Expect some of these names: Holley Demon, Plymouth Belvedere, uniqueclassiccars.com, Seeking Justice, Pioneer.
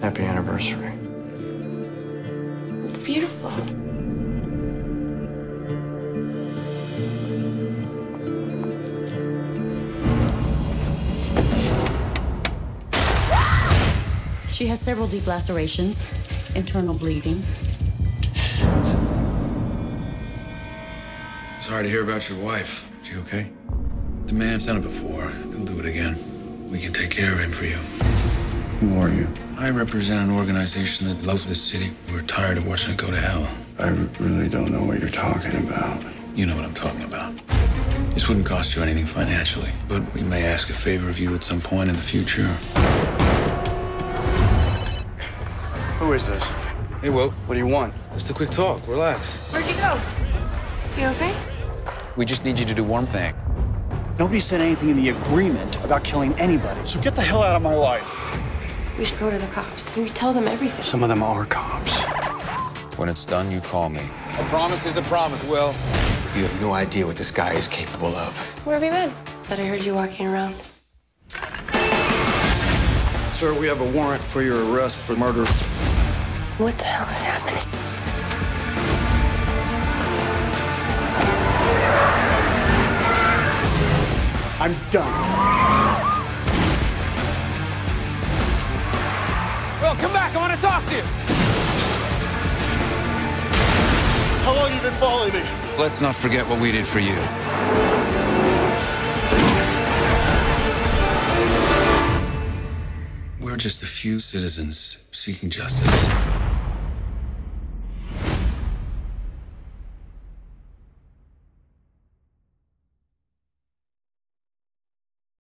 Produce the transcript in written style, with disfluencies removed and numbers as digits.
Happy anniversary. It's beautiful. She has several deep lacerations, internal bleeding. Sorry to hear about your wife. Is she okay? The man's done it before. He'll do it again. We can take care of him for you. Who are you? I represent an organization that loves this city. We're tired of watching it go to hell. I really don't know what you're talking about. You know what I'm talking about. This wouldn't cost you anything financially, but we may ask a favor of you at some point in the future. Who is this? Hey, Will. What do you want? Just a quick talk. Relax. Where'd you go? You okay? We just need you to do one thing. Nobody said anything in the agreement about killing anybody, so get the hell out of my life. We should go to the cops. We tell them everything. Some of them are cops. When it's done, you call me. A promise is a promise, Will. You have no idea what this guy is capable of. Where have you been? Thought I heard you walking around. Sir, we have a warrant for your arrest for murder. What the hell is happening? I'm done. Will, come back. I want to talk to you. How long have you been following me? Let's not forget what we did for you. We're just a few citizens seeking justice.